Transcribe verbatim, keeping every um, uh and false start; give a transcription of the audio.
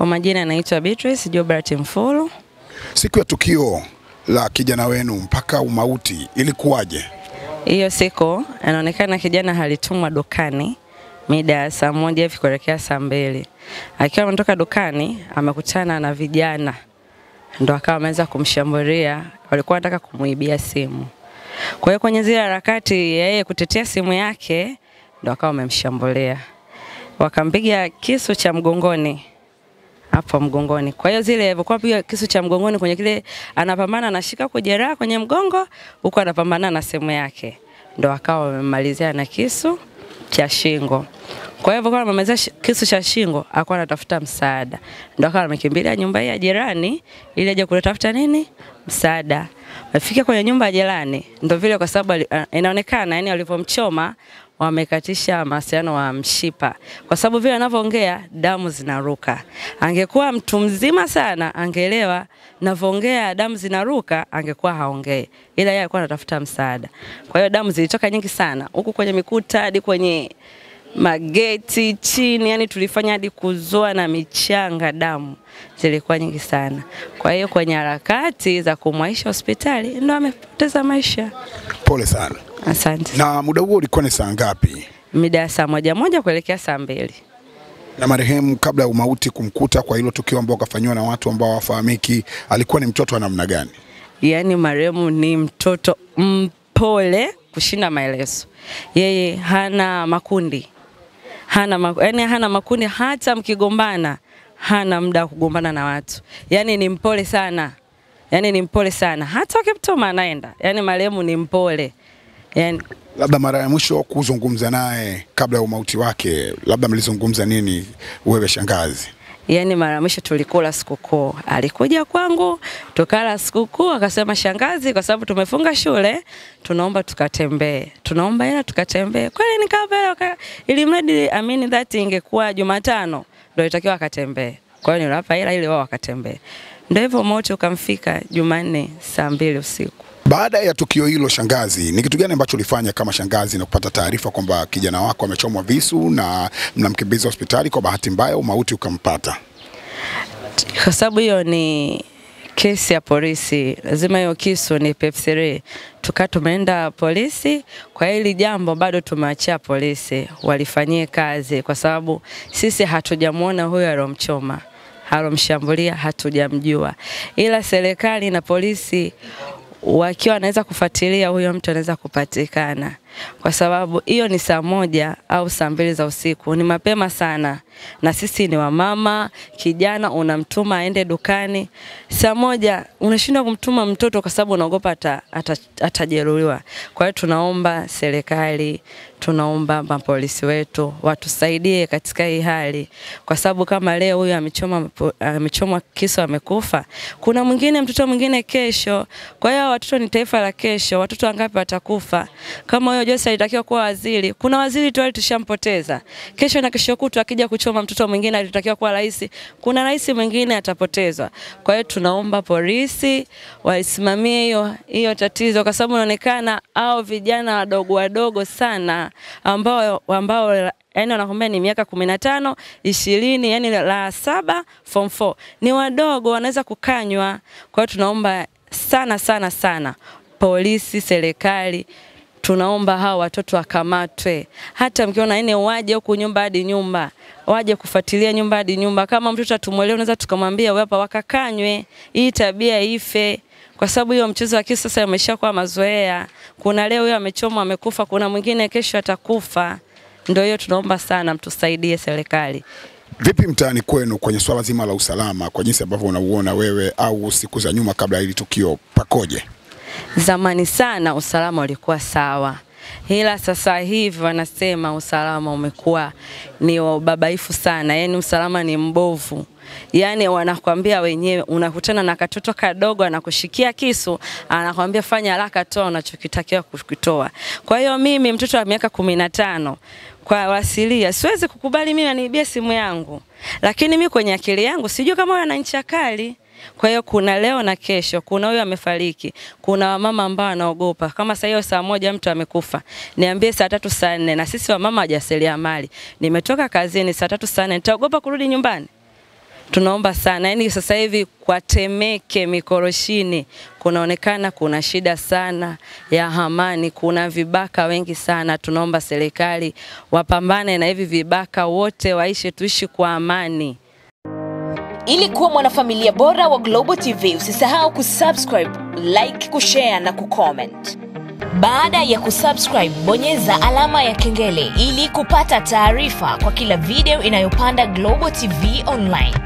Kwa majina naitwa Beatrice Jobart Mfulu. Siku ya tukio la kijana wenu mpaka umauti ilikuwaje? Hiyo siku anaonekana kijana halitumwa dukani mida saa moja hivi kuelekea saa mbili. Akiwa ametoka dukani amekutana na vijana, ndio akawa ameanza kumshambulia, walikuwa wanataka kumuibia simu. Kwa hiyo kwenye zile harakati yeye kutetea simu yake ndio akawa amemshambulia. Wakampiga kisu cha mgongoni. Hapo mgongoni. Kwa hiyo zile alikuwa piga kisu cha mgongoni kwenye kile anapambana anashika kwa jeraha kwenye mgongo, huko anapambana na simu yake. Ndio akawa amemalizia na kisu cha shingo. Kwa hivyo kwa amemaliza kisu cha shingo, akawa anatafuta msaada. Ndio akawa amekimbilia nyumba ya jirani ili aje kutafuta nini? Msaada. Afika kwenye nyumba ya jirani, ndio vile kwa sababu inaonekana yani walipomchoma wamekatisha masiano wa mshipa. Kwa sababu vile anavyoongea damu zinaruka. Angekuwa mtu mzima sana angeelewa, navyoongea damu zinaruka angekuwa haongei. Ila yeye alikuwa anatafuta msaada. Kwa hiyo damu zilitoka nyingi sana huku kwenye mikuta hadi kwenye mageti chini, yani tulifanya hadi kuzoa na michanga, damu zilikuwa nyingi sana. Kwa hiyo kwenye harakati za kumwaisha hospitali ndio amepoteza maisha. Pole sana. Asante. Na muda huo ulikuwa ni saa ngapi? Mida saa moja moja kuelekea saa mbili. Na marehemu kabla ya umauti kumkuta kwa hilo tukio ambao kafanywa na watu ambao hawafahamiki, alikuwa ni mtoto wa namna gani? Yaani marehemu ni mtoto mpole kushinda maelezo. Yeye hana makundi. Hana maku, yani hana makundi, hata mkigombana hana muda kugombana na watu. Yaani ni mpole sana. Yaani ni mpole sana. Hata wakimtoma anaenda. Yaani marehemu ni mpole. Yani labda mara ya mwisho kuzungumza naye kabla ya umauti wake, labda mlizungumza nini wewe shangazi? Yani mara ya mwisho tulikula sikukuu. Alikuja kwangu, tukala sikukuu, akasema shangazi kwa sababu tumefunga shule, tunaomba tukatembee. Tunaomba hela tukatembee. Kweli nikapeleka ili mradi amini that ingekuwa Jumatano ndio itakiwa akatembee. Kwa hiyo niliwapa hela ili wao wakatembee. Ndio hivyo moto ukamfika Jumanne saa mbili usiku. Baada ya tukio hilo shangazi, ni kitu gani ambacho ulifanya kama shangazi na kupata taarifa kwamba kijana wako amechomwa visu na mnamkimbiza hospitali kwa bahati mbaya umauti ukampata? Kwa sababu hiyo ni kesi ya polisi, lazima hiyo kisu ni P F three. Tuka tumeenda polisi, kwa hili jambo bado tumeachia polisi walifanyie kazi kwa sababu sisi hatujamuona huyo aliyomchoma. Aliyomshambulia hatujamjua. Ila serikali na polisi wakiwa anaweza kufuatilia huyo mtu anaweza kupatikana. Kwa sababu hiyo ni saa moja au saa mbili za usiku, ni mapema sana. Na sisi ni wamama, kijana unamtuma aende dukani. Saa moja unashindwa kumtuma mtoto kwa sababu unaogopa ata, ata, atajeruhiwa. Kwa hiyo tunaomba serikali, tunaomba mapolisi wetu watusaidie katika hii hali. Kwa sababu kama leo huyo amechoma amechomwa kisu amekufa, kuna mwingine mtoto mwingine kesho. Kwa hiyo watoto ni taifa la kesho, watoto wangapi watakufa? Kama huyo Jose alitakiwa kuwa waziri, kuna waziri tu alishampoteza. Kesho na kesho kutu akija kuchoma mtoto mwingine alitakiwa kuwa rais, kuna rais mwingine atapotezwa. Kwa hiyo tunaomba polisi waisimamie hiyo hiyo tatizo kwa sababu inaonekana au vijana wadogo wadogo sana ambao ambao yani wanakuambia ni miaka kumi na tano, ishirini, yani la saba form four. Ni wadogo wanaweza kukanywa. Kwa hiyo tunaomba sana sana sana polisi, serikali, tunaomba hawa watoto wakamatwe. Hata mkiona ene waje huko nyumba hadi nyumba, waje kufuatilia nyumba hadi nyumba. Kama mtoto atumwelewa unaweza tukamwambia wewe hapa wakakanywe, hii tabia ife. Kwa sababu hiyo mchezo wa kisa sasa umeshakuwa mazoea. Kuna leo huyo amechomwa amekufa, kuna mwingine kesho atakufa. Ndio hiyo tunaomba sana mtusaidie serikali. Vipi mtaani kwenu kwenye swala zima la usalama kwa jinsi ambavyo unauona wewe au siku za nyuma kabla hili tukio pakoje? Zamani sana usalama ulikuwa sawa. Ila sasa hivi wanasema usalama umekuwa ni wababaifu sana. Yaani usalama ni mbovu. Yaani wanakuambia wenyewe, unakutana na katoto kadogo anakushikia kisu, anakuambia fanya haraka toa unachokitakiwa kukitoa. Kwa hiyo mimi mtoto wa miaka kumi na tano kwa wasilia siwezi kukubali mimi aniibie simu yangu. Lakini mimi kwenye akili yangu sijui kama ana ncha kali. Kwa hiyo kuna leo na kesho, kuna huyo amefariki, kuna wamama ambao wanaogopa. Kama saa hiyo saa moja mtu amekufa, niambie saa tatu saa nne, na sisi wamama wajasiriamali, nimetoka kazini saa tatu saa nne, nitaogopa kurudi nyumbani? Tunaomba sana. Yaani sasa hivi kwa Temeke Mikoroshini kunaonekana kuna shida sana ya hamani, kuna vibaka wengi sana. Tunaomba serikali wapambane na hivi vibaka wote, waishi tuishi kwa amani. Ili kuwa mwanafamilia bora wa Global T V, usisahau kusubscribe, like, kushare na kucomment. Baada ya kusubscribe, bonyeza alama ya kengele ili kupata taarifa kwa kila video inayopanda Global T V Online.